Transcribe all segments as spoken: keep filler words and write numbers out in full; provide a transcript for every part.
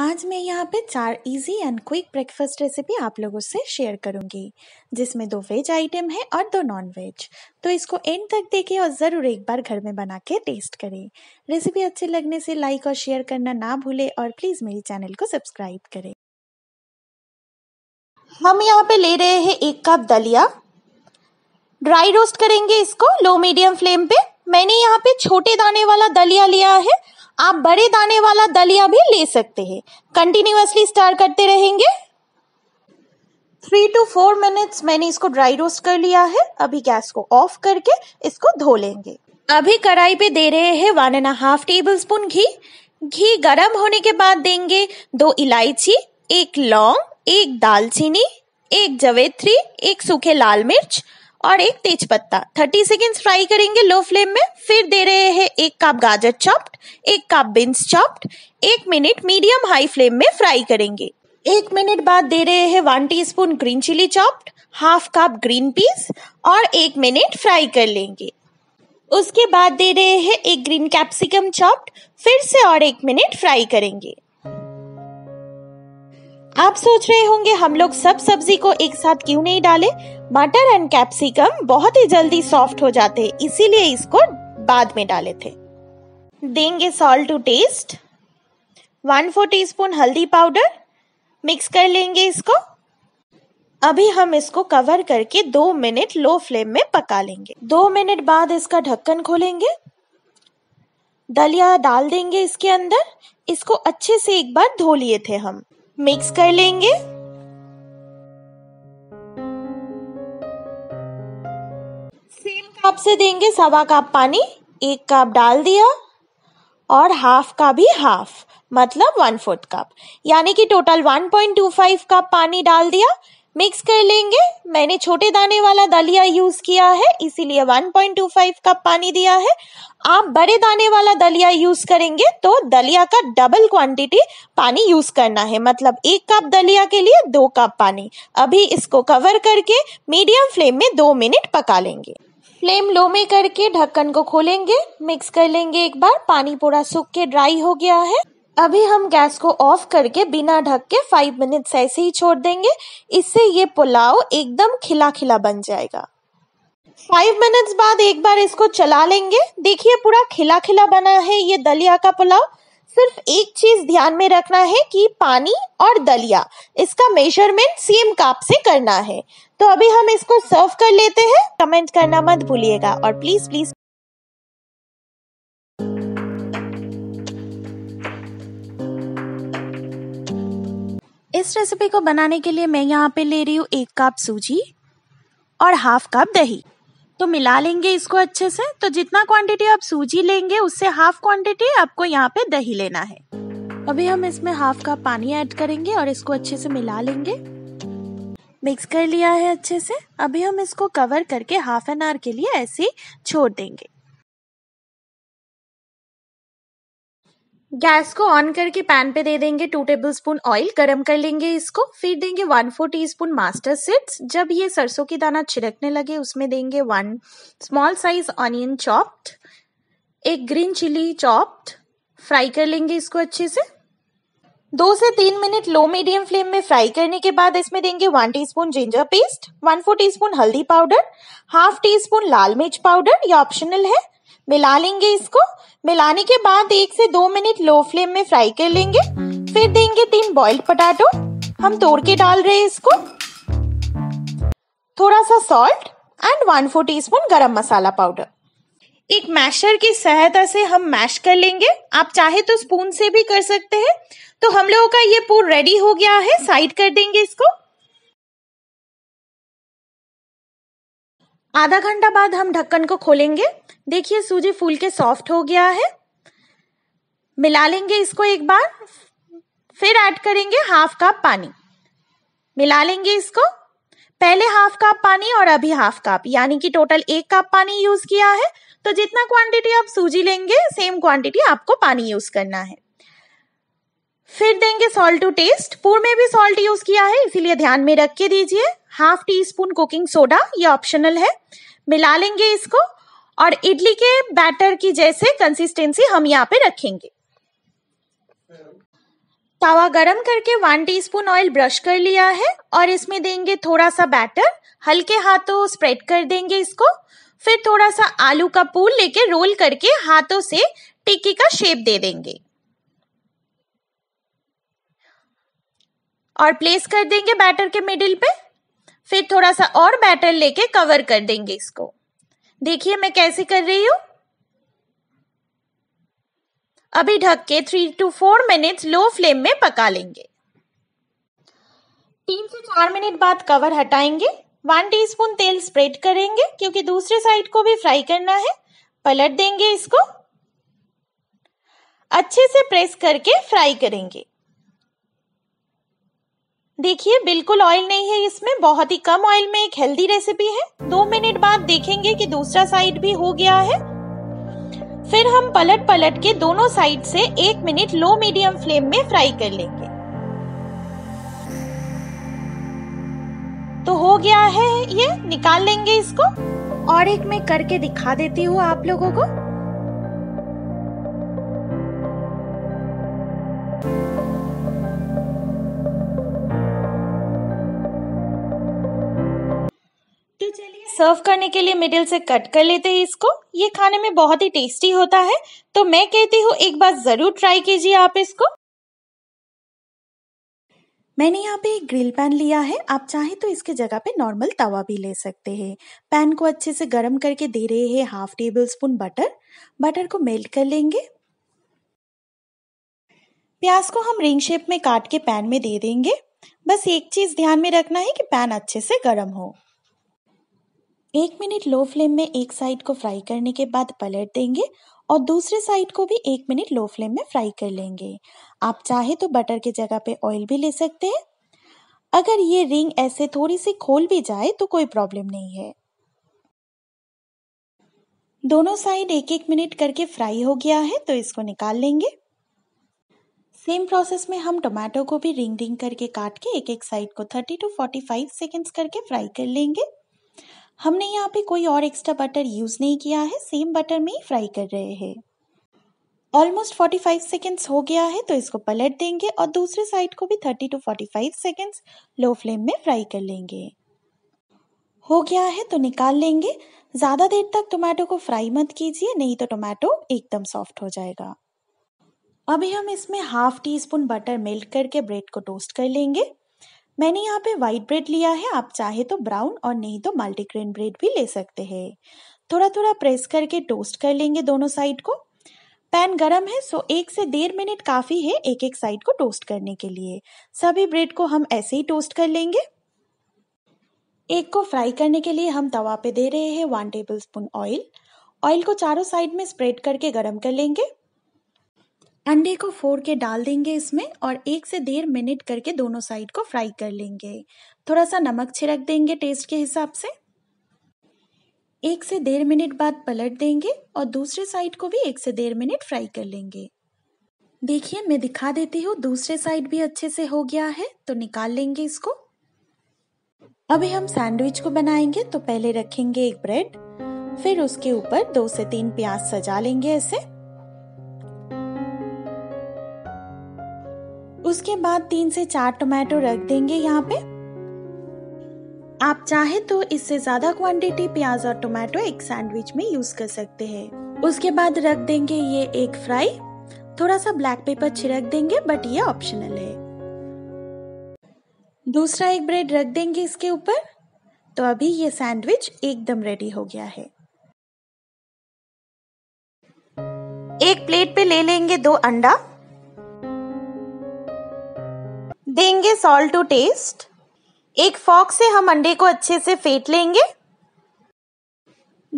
आज मैं यहाँ पे चार easy and quick breakfast recipe आप लोगों से शेयर करूंगी, जिसमें दो वेज आइटम है और दो नॉन वेज। तो इसको एंड तक देखिए और ज़रूर एक बार घर में बना के टेस्ट करें। रेसिपी अच्छे लगने से लाइक और शेयर करना ना भूलें और प्लीज़ मेरे चैनल को सब्सक्राइब करें। हम यहाँ पे ले रहे हैं एक कप दलिया। ड्राई रोस्ट करेंगे इसको लो मीडियम फ्लेम पे। मैंने यहाँ पे छोटे दाने वाला दलिया लिया है, आप बड़े दाने वाला दलिया भी ले सकते हैं। कंटिन्यूअसली स्टार करते रहेंगे। थ्री टू फोर मिनट्स मैंने इसको ड्राई रोस्ट कर लिया है। अभी गैस को ऑफ करके इसको धो लेंगे। अभी कढ़ाई पे दे रहे हैं one and half tablespoon घी। घी गर्म होने के बाद देंगे दो इलायची, एक लौंग, एक दालचीनी, एक जवेत्री, एक सूखे लाल मिर्च और एक तेज पत्ता। थर्टी सेकेंड्स फ्राई करेंगे लो फ्लेम में। फिर दे रहे हैं एक कप गाजर चॉप्ड, एक कप बीन्स चॉप्ड। एक मिनट मीडियम हाई फ्लेम में फ्राई करेंगे। एक मिनट बाद दे रहे हैं one teaspoon green chilli chopped, half cup green peas और एक मिनट फ्राई कर लेंगे। उसके बाद दे रहे हैं एक ग्रीन कैप्सिकम चॉप्ड, फिर से और एक मिनट फ्राई करेंगे। आप सोच रहे होंगे हम लोग सब सब्जी को एक साथ क्यों नहीं डाले। मटर एंड कैप्सिकम बहुत ही जल्दी सॉफ्ट हो जाते हैं, इसीलिए इसको बाद में डाले थे। देंगे salt to taste, one four teaspoon हल्दी पाउडर। मिक्स कर लेंगे इसको। अभी हम इसको कवर करके दो मिनट लो फ्लेम में पका लेंगे। दो मिनट बाद इसका ढक्कन खोलेंगे। दलिया डाल देंगे इसके अंदर। इसको अच्छे से एक बार धो लिए थे हम। मिक्स कर लेंगे। सेम कप से देंगे सवा कप पानी। एक कप डाल दिया और हाफ का भी हाफ, मतलब वन फोर्थ कप, यानी कि total one point two five cup पानी डाल दिया। मिक्स कर लेंगे। मैंने छोटे दाने वाला दलिया यूज किया है, इसीलिए one point two five cup पानी दिया है। आप बड़े दाने वाला दलिया यूज करेंगे तो दलिया का डबल क्वांटिटी पानी यूज करना है, मतलब एक कप दलिया के लिए दो कप पानी। अभी इसको कवर करके मीडियम फ्लेम में दो मिनट पका लेंगे। फ्लेम लो में करके ढक्कन को खोलेंगे। मिक्स कर लेंगे एक बार। पानी पूरा सूख के ड्राई हो गया है। अभी हम गैस को ऑफ करके बिना ढक के फाइव मिनट्स ऐसे ही छोड़ देंगे। इससे ये पुलाव एकदम खिला खिला बन जाएगा। फाइव मिनट्स बाद एक बार इसको चला लेंगे। देखिए पूरा खिला खिला बना है ये दलिया का पुलाव। सिर्फ एक चीज ध्यान में रखना है कि पानी और दलिया इसका मेजरमेंट सेम कप से करना है। तो अभी हम इसको सर्व कर लेते हैं। कमेंट करना मत भूलिएगा और प्लीज प्लीज इस रेसिपी को बनाने के लिए मैं यहाँ पे ले रही हूँ एक कप सूजी और हाफ कप दही। तो मिला लेंगे इसको अच्छे से। तो जितना क्वांटिटी आप सूजी लेंगे उससे हाफ क्वांटिटी आपको यहाँ पे दही लेना है। अभी हम इसमें हाफ कप पानी ऐड करेंगे और इसको अच्छे से मिला लेंगे। मिक्स कर लिया है अच्छे से। अभी हम इसको कवर करके हाफ एन आवर के लिए ऐसे छोड़ देंगे। गैस को ऑन करके पैन पे दे देंगे टू टेबल स्पून ऑयल। गर्म कर लेंगे इसको। फिर देंगे one four teaspoon mustard seeds. जब ये सरसों की दाना छिड़कने लगे उसमें देंगे one small size onion chopped, एक ग्रीन चिली चॉप्ड। फ्राई कर लेंगे इसको अच्छे से। दो से तीन मिनट लो मीडियम फ्लेम में फ्राई करने के बाद इसमें देंगे one teaspoon ginger paste, one four teaspoon हल्दी पाउडर, हाफ टी स्पून लाल मिर्च पाउडर, ये ऑप्शनल है। मिला लेंगे इसको। मिलाने के बाद एक से दो मिनट लो फ्लेम में फ्राई कर लेंगे। फिर देंगे तीन बॉइल्ड पोटैटो, हम तोड़ के डाल रहे हैं इसको। थोड़ा सा salt and one four teaspoon गरम मसाला पाउडर। एक मैशर की सहायता से हम मैश कर लेंगे। आप चाहे तो स्पून से भी कर सकते हैं। तो हम लोगों का ये पूर रेडी हो गया है। साइड कर देंगे इसको। आधा घंटा बाद हम ढक्कन को खोलेंगे। देखिए सूजी फूल के सॉफ्ट हो गया है। मिला लेंगे इसको एक बार। फिर ऐड करेंगे हाफ कप पानी। मिला लेंगे इसको। पहले हाफ कप पानी और अभी हाफ कप, यानी कि टोटल एक कप पानी यूज किया है। तो जितना क्वांटिटी आप सूजी लेंगे सेम क्वांटिटी आपको पानी यूज करना है। फिर देंगे सॉल्ट टू टेस्ट। पूर में भी सॉल्ट यूज किया है, इसीलिए ध्यान में रख के दीजिए। Half teaspoon cooking soda, ये ऑप्शनल है। मिला लेंगे इसको और इडली के बैटर की जैसे कंसिस्टेंसी हम यहाँ पे रखेंगे। तवा गरम करके वन टीस्पून ऑयल ब्रश कर लिया है और इसमें देंगे थोड़ा सा बैटर, हल्के हाथों स्प्रेड कर देंगे इसको। फिर थोड़ा सा आलू का पूल लेके रोल करके हाथों से टिक्की का शेप दे देंगे और प्लेस कर देंगे बैटर के मिडिल पे। फिर थोड़ा सा और बैटर लेके कवर कर देंगे इसको। देखिए मैं कैसे कर रही हूं। अभी ढक के three to four minutes low flame में पका लेंगे। तीन से चार मिनट बाद कवर हटाएंगे, वन टीस्पून तेल स्प्रेड करेंगे क्योंकि दूसरे साइड को भी फ्राई करना है। पलट देंगे इसको, अच्छे से प्रेस करके फ्राई करेंगे। देखिए बिल्कुल ऑयल नहीं है इसमें, बहुत ही कम ऑयल में एक हेल्दी रेसिपी है। दो मिनट बाद देखेंगे कि दूसरा साइड भी हो गया है। फिर हम पलट पलट के दोनों साइड से एक मिनट लो मीडियम फ्लेम में फ्राई कर लेंगे। तो हो गया है ये, निकाल लेंगे इसको। और एक मैं करके दिखा देती हूँ आप लोगों को। सर्व करने के लिए मिडिल से कट कर लेते हैं इसको। ये खाने में बहुत ही टेस्टी होता है, तो मैं कहती हूँ एक बार जरूर ट्राई कीजिए आप इसको। मैंने यहाँ पे एक ग्रिल पैन लिया है, आप चाहे तो इसके जगह पे नॉर्मल तवा भी ले सकते हैं। पैन को अच्छे से गर्म करके दे रहे हैं half tablespoon butter. Butter को मेल्ट कर लेंगे। प्याज को हम रिंग शेप में काट के पैन में दे देंगे। बस एक चीज ध्यान में रखना है कि पैन अच्छे से गर्म हो। एक मिनट लो फ्लेम में एक साइड को फ्राई करने के बाद पलट देंगे और दूसरे साइड को भी एक मिनट लो फ्लेम में फ्राई कर लेंगे। आप चाहे तो बटर के जगह पे ऑयल भी ले सकते हैं। अगर ये रिंग ऐसे थोड़ी सी खोल भी जाए तो कोई प्रॉब्लम नहीं है। दोनों साइड एक एक मिनट करके फ्राई हो गया है, तो इसको निकाल लेंगे। सेम प्रोसेस में हम टोमेटो को भी रिंग रिंग करके काट के एक एक साइड को thirty to forty five seconds करके फ्राई कर लेंगे। हमने यहाँ पे कोई और एक्स्ट्रा बटर यूज नहीं किया है, सेम बटर में ही फ्राई कर रहे हैं। ऑलमोस्ट पैंतालीस सेकेंड्स हो गया है, तो इसको पलट देंगे और दूसरे साइड को भी तीस टू पैंतालीस सेकेंड्स लो फ्लेम में फ्राई कर लेंगे। हो गया है तो निकाल लेंगे। ज्यादा देर तक टोमेटो को फ्राई मत कीजिए, नहीं तो टोमेटो एकदम सॉफ्ट हो जाएगा। अभी हम इसमें half teaspoon butter melt करके ब्रेड को टोस्ट कर लेंगे। मैंने यहाँ पे वाइट ब्रेड लिया है, आप चाहे तो ब्राउन और नहीं तो मल्टीग्रेन ब्रेड भी ले सकते हैं। थोड़ा थोड़ा प्रेस करके टोस्ट कर लेंगे दोनों साइड को। पैन गरम है, सो एक से डेढ़ मिनट काफी है एक एक साइड को टोस्ट करने के लिए। सभी ब्रेड को हम ऐसे ही टोस्ट कर लेंगे। एक को फ्राई करने के लिए हम तवा पे दे रहे हैं one tablespoon oil. Oil को चारों साइड में स्प्रेड करके गर्म कर लेंगे। अंडे को फोड़ के डाल देंगे इसमें और एक से डेढ़ मिनट करके दोनों साइड को फ्राई कर लेंगे। थोड़ा सा नमक छिड़क देंगे टेस्ट के हिसाब से। एक से डेढ़ मिनट बाद पलट देंगे और दूसरे साइड को भी एक से डेढ़ मिनट फ्राई कर लेंगे। देखिए मैं दिखा देती हूँ, दूसरे साइड भी अच्छे से हो गया है, तो निकाल लेंगे इसको। अभी हम सैंडविच को बनाएंगे, तो पहले रखेंगे एक ब्रेड, फिर उसके ऊपर दो से तीन प्याज सजा लेंगे ऐसे। उसके बाद तीन से चार टोमेटो रख देंगे यहाँ पे। आप चाहे तो इससे ज्यादा क्वांटिटी प्याज और टोमेटो एक सैंडविच में यूज कर सकते हैं। उसके बाद रख देंगे ये एक फ्राई। थोड़ा सा ब्लैक पेपर छिड़क देंगे, बट ये ऑप्शनल है। दूसरा एक ब्रेड रख देंगे इसके ऊपर। तो अभी ये सैंडविच एकदम रेडी हो गया है। एक प्लेट पे ले लेंगे दो अंडा, देंगे सॉल्ट टू टेस्ट। एक फॉर्क से हम अंडे को अच्छे से फेंट लेंगे।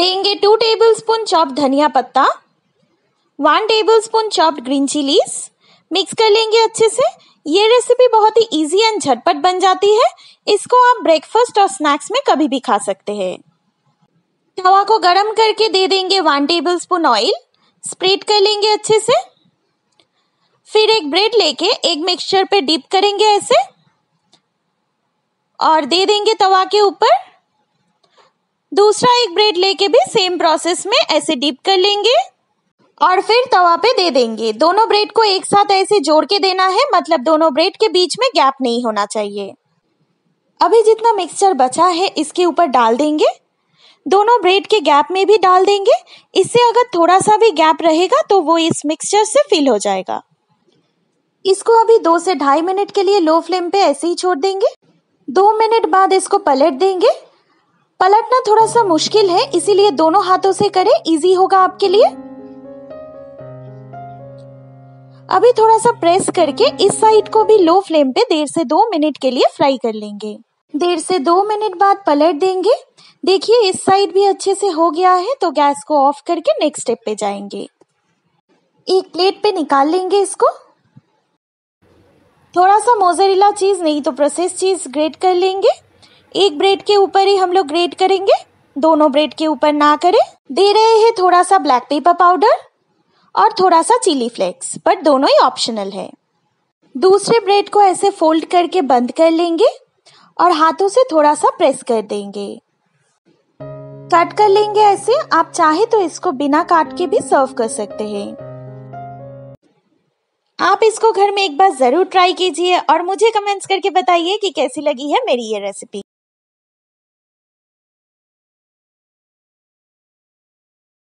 देंगे टू टेबलस्पून चॉप्ड धनिया पत्ता, one tablespoon chopped green chillies. Mix कर लेंगे अच्छे से। ये रेसिपी बहुत ही इजी एंड झटपट बन जाती है। इसको आप ब्रेकफास्ट और स्नैक्स में कभी भी खा सकते हैं। तवा को गर्म करके दे देंगे वन टेबलस्पून ऑयल, स्प्रेड कर लेंगे अच्छे से। फिर एक ब्रेड लेके एक मिक्सचर पे डिप करेंगे ऐसे और दे देंगे तवा के ऊपर। दूसरा एक ब्रेड लेके भी सेम प्रोसेस में ऐसे डिप कर लेंगे। और फिर तवा पे दे देंगे। दोनों ब्रेड को एक साथ ऐसे जोड़ के देना है, मतलब दोनों ब्रेड के बीच में गैप नहीं होना चाहिए। अभी जितना मिक्सचर बचा है इसके ऊपर डाल देंगे, दोनों ब्रेड के गैप में भी डाल देंगे। इससे अगर थोड़ा सा भी गैप रहेगा तो वो इस मिक्सचर से फिल हो जाएगा। इसको अभी दो से ढाई मिनट के लिए लो फ्लेम पे ऐसे ही छोड़ देंगे। दो मिनट बाद इसको पलट देंगे। पलटना थोड़ा सा मुश्किल है, इसीलिए दोनों हाथों से करें, इजी होगा आपके लिए। अभी थोड़ा सा प्रेस करके इस साइड को भी लो फ्लेम पे डेढ़ से दो मिनट के लिए फ्राई कर लेंगे। डेढ़ से दो मिनट बाद पलट देंगे। देखिए इस साइड भी अच्छे से हो गया है, तो गैस को ऑफ करके नेक्स्ट स्टेप पे जाएंगे। एक प्लेट पे निकाल लेंगे इसको। थोड़ा सा मोजरेला चीज, नहीं तो प्रोसेस चीज ग्रेट कर लेंगे। एक ब्रेड के ऊपर ही हम लोग ग्रेट करेंगे, दोनों ब्रेड के ऊपर ना करें। दे रहे हैं थोड़ा सा ब्लैक पेपर पाउडर और थोड़ा सा चिली फ्लेक्स, बट दोनों ही ऑप्शनल है। दूसरे ब्रेड को ऐसे फोल्ड करके बंद कर लेंगे और हाथों से थोड़ा सा प्रेस कर देंगे। कट कर लेंगे ऐसे। आप चाहे तो इसको बिना काट के भी सर्व कर सकते हैं। आप इसको घर में एक बार जरूर ट्राई कीजिए और मुझे कमेंट्स करके बताइए कि कैसी लगी है मेरी ये रेसिपी।